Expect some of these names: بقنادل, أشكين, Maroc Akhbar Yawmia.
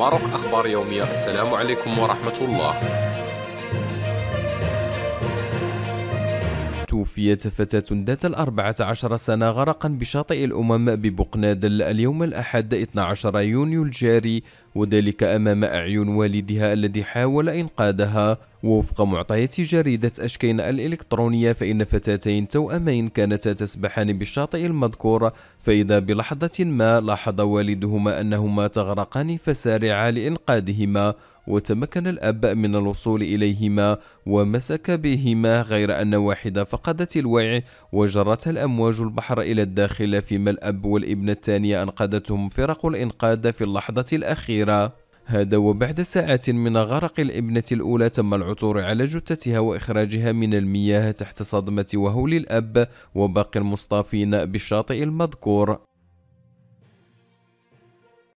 ماروك أخبار يومية. السلام عليكم ورحمة الله. توفيت فتاة ذات 14 سنة غرقا بشاطئ الأمم ببقنادل اليوم الأحد 12 يونيو الجاري، وذلك أمام أعين والدها الذي حاول إنقاذها. ووفق معطيات جريدة أشكين الإلكترونية، فإن فتاتين توأمين كانتا تسبحان بالشاطئ المذكور، فإذا بلحظة ما لاحظ والدهما أنهما تغرقان فسارعا لإنقاذهما، وتمكن الأب من الوصول إليهما ومسك بهما، غير أن واحدة فقدت الوعي وجرتها الأمواج البحر إلى الداخل، فيما الأب والابن الثانية أنقذتهم فرق الإنقاذ في اللحظة الأخيرة. هذا وبعد ساعات من غرق الابنة الأولى تم العثور على جثتها وإخراجها من المياه تحت صدمة وهول الأب وباقي المصطافين بالشاطئ المذكور.